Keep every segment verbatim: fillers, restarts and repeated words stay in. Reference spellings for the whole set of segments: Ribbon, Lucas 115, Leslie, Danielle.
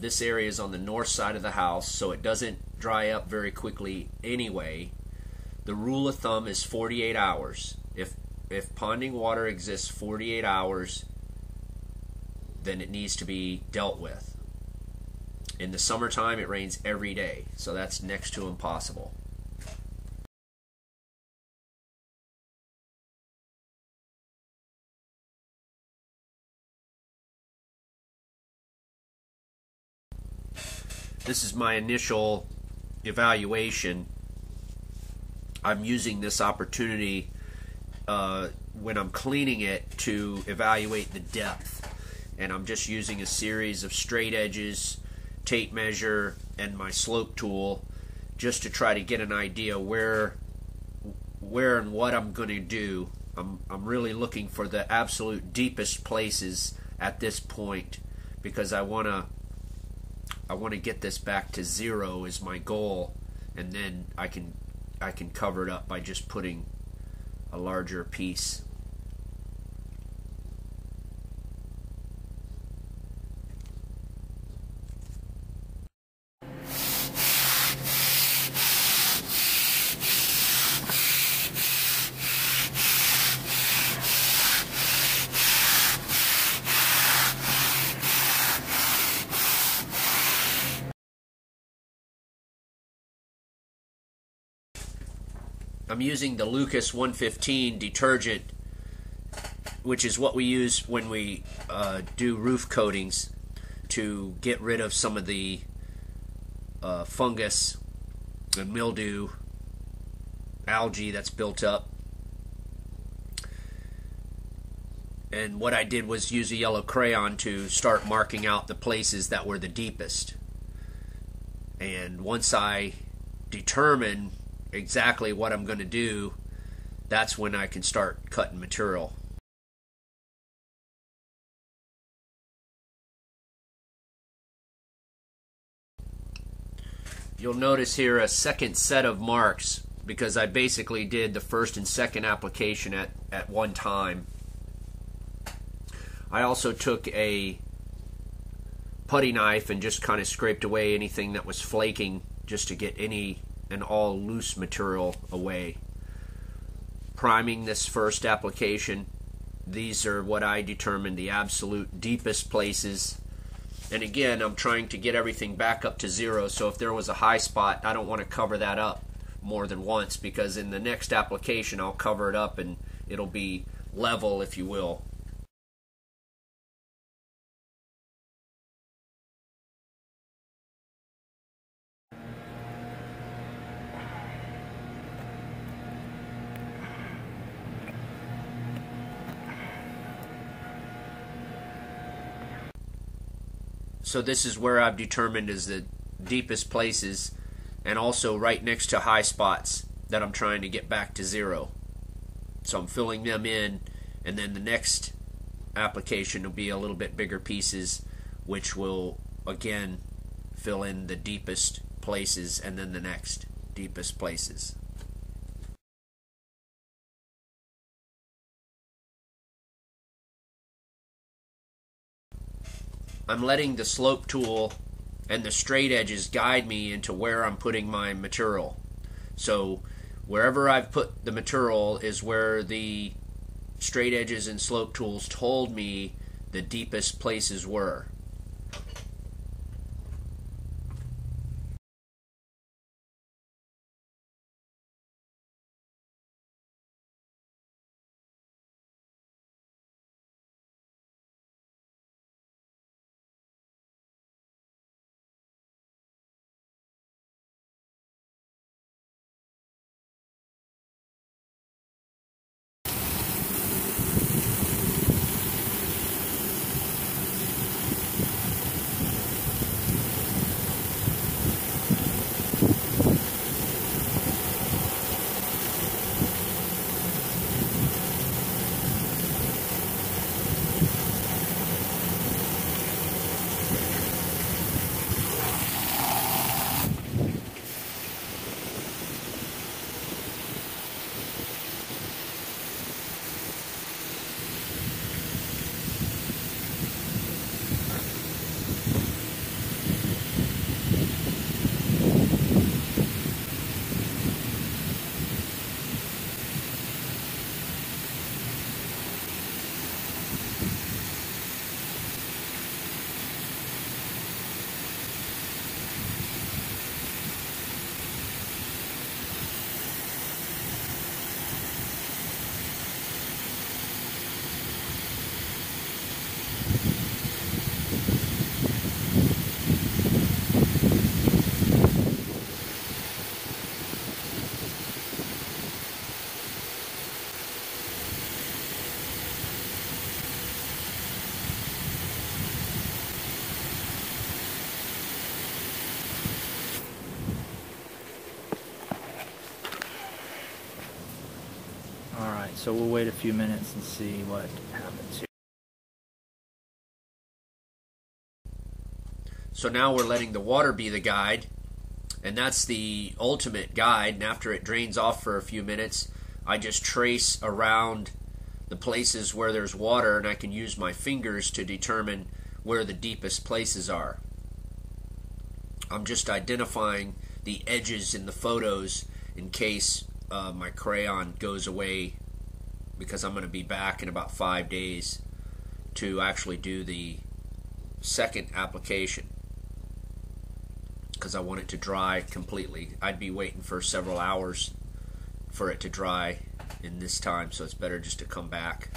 This area is on the north side of the house, so it doesn't dry up very quickly anyway. The rule of thumb is forty-eight hours. If if ponding water exists forty-eight hours, then it needs to be dealt with. In the summertime, it rains every day, so that's next to impossible. This is my initial evaluation. I'm using this opportunity uh, when I'm cleaning it to evaluate the depth, and I'm just using a series of straight edges, tape measure, and my slope tool just to try to get an idea where where and what I'm going to do. I'm, I'm really looking for the absolute deepest places at this point, because I want to I want to get this back to zero is my goal, and then I can I can cover it up by just putting a larger piece. I'm using the Lucas one fifteen detergent, which is what we use when we uh, do roof coatings to get rid of some of the uh, fungus and mildew, algae that's built up. And what I did was use a yellow crayon to start marking out the places that were the deepest. And once I determine exactly what I'm going to do, that's when I can start cutting material. You'll notice here a second set of marks, because I basically did the first and second application at, at one time. I also took a putty knife and just kind of scraped away anything that was flaking, just to get any and all loose material away. Priming this first application, these are what I determined the absolute deepest places. And again, I'm trying to get everything back up to zero, so if there was a high spot, I don't want to cover that up more than once, because in the next application I'll cover it up and it'll be level, if you will. So this is where I've determined is the deepest places, and also right next to high spots that I'm trying to get back to zero. So I'm filling them in, and then the next application will be a little bit bigger pieces, which will again fill in the deepest places, and then the next deepest places. I'm letting the slope tool and the straight edges guide me into where I'm putting my material. So wherever I've put the material is where the straight edges and slope tools told me the deepest places were. So we'll wait a few minutes and see what happens here. So now we're letting the water be the guide, and that's the ultimate guide. And after it drains off for a few minutes, I just trace around the places where there's water, and I can use my fingers to determine where the deepest places are. I'm just identifying the edges in the photos in case uh, my crayon goes away, because I'm going to be back in about five days to actually do the second application, because I want it to dry completely. I'd be waiting for several hours for it to dry in this time, so it's better just to come back.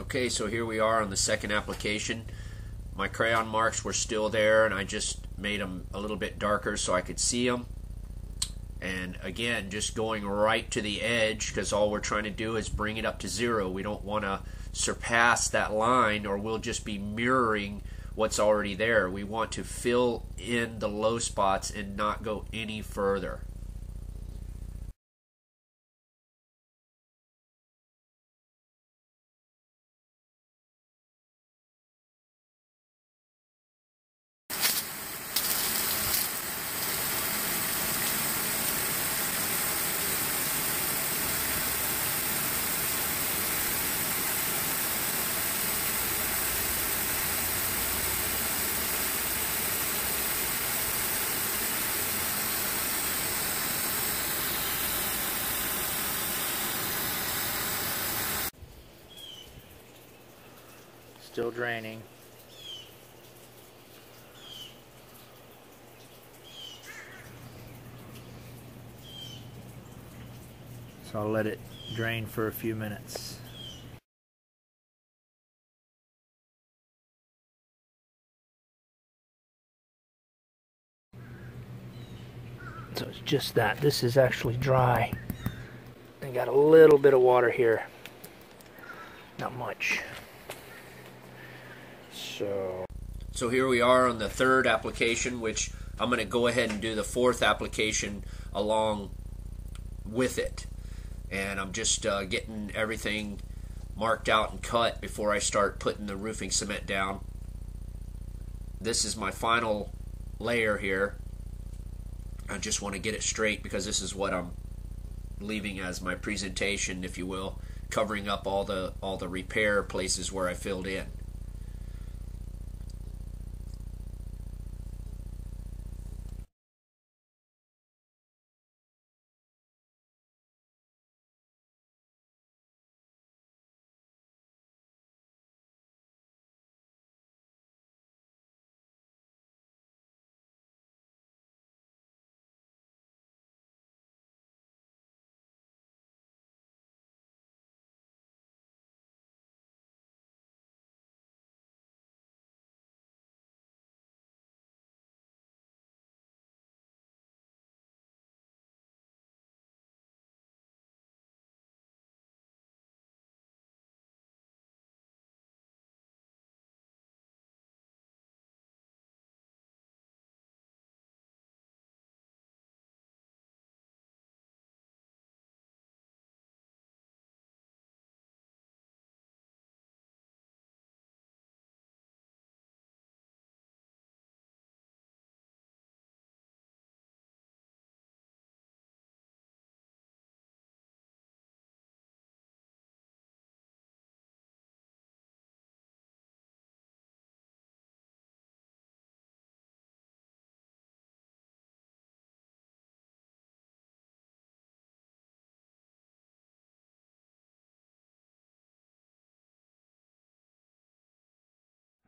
Okay, so here we are on the second application. My crayon marks were still there, and I just made them a little bit darker so I could see them. And again, just going right to the edge, because all we're trying to do is bring it up to zero. We don't want to surpass that line, or we'll just be mirroring what's already there. We want to fill in the low spots and not go any further. Still draining. So I'll let it drain for a few minutes. So it's just that. This is actually dry. I got a little bit of water here. Not much. So. so here we are on the third application, which I'm going to go ahead and do the fourth application along with it. And I'm just uh, getting everything marked out and cut before I start putting the roofing cement down. This is my final layer here. I just want to get it straight, because this is what I'm leaving as my presentation, if you will, covering up all the all the repair places where I filled in.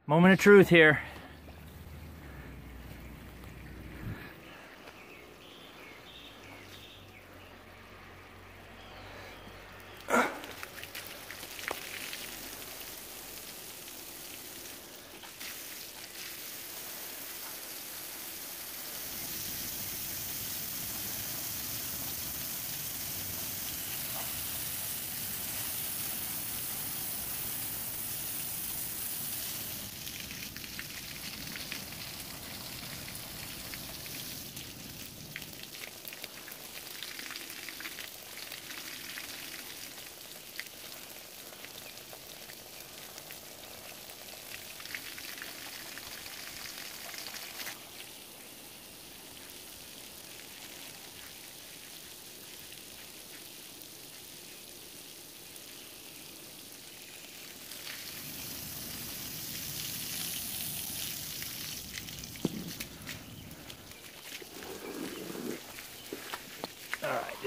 Moment of truth here.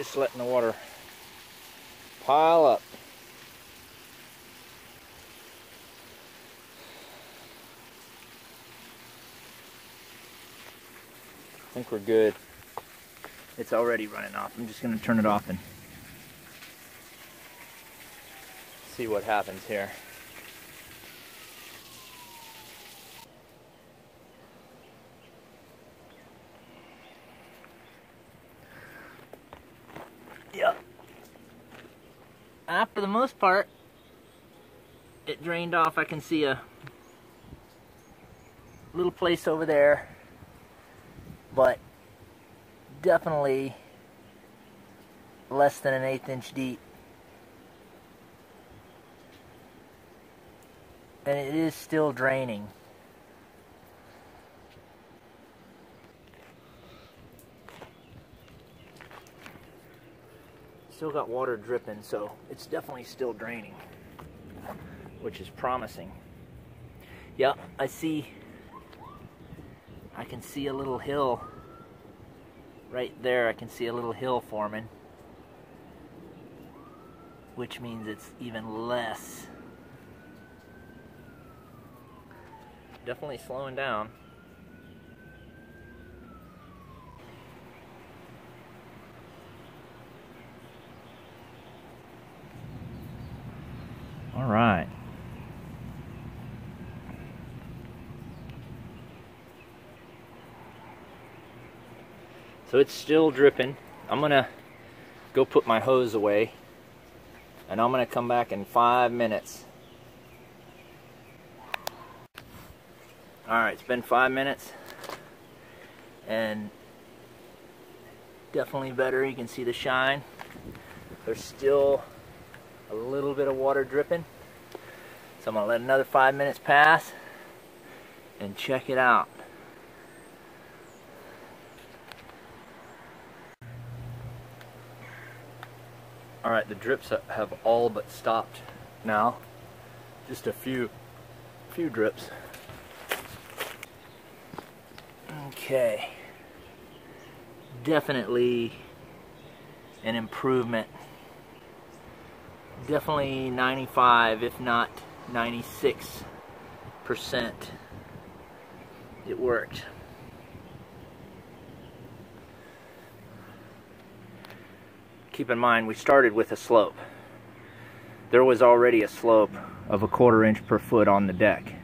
just letting the water pile up. I think we're good. It's already running off. I'm just going to turn it off and see what happens here. Yep. Ah, for the most part, it drained off. I can see a little place over there, but definitely less than an eighth inch deep. And it is still draining. Still got water dripping, so it's definitely still draining, which is promising. Yeah, I see, I can see a little hill right there. I can see a little hill forming, which means it's even less. Definitely slowing down. All right. So it's still dripping. I'm gonna go put my hose away, and I'm gonna come back in five minutes. Alright, it's been five minutes and definitely better. You can see the shine. There's still a little bit of water dripping. So I'm going to let another five minutes pass and check it out. Alright, the drips have all but stopped now. Just a few, few drips. Okay, definitely an improvement. Definitely ninety-five, if not ninety-six percent. It worked. Keep in mind, we started with a slope. There was already a slope of a quarter inch per foot on the deck.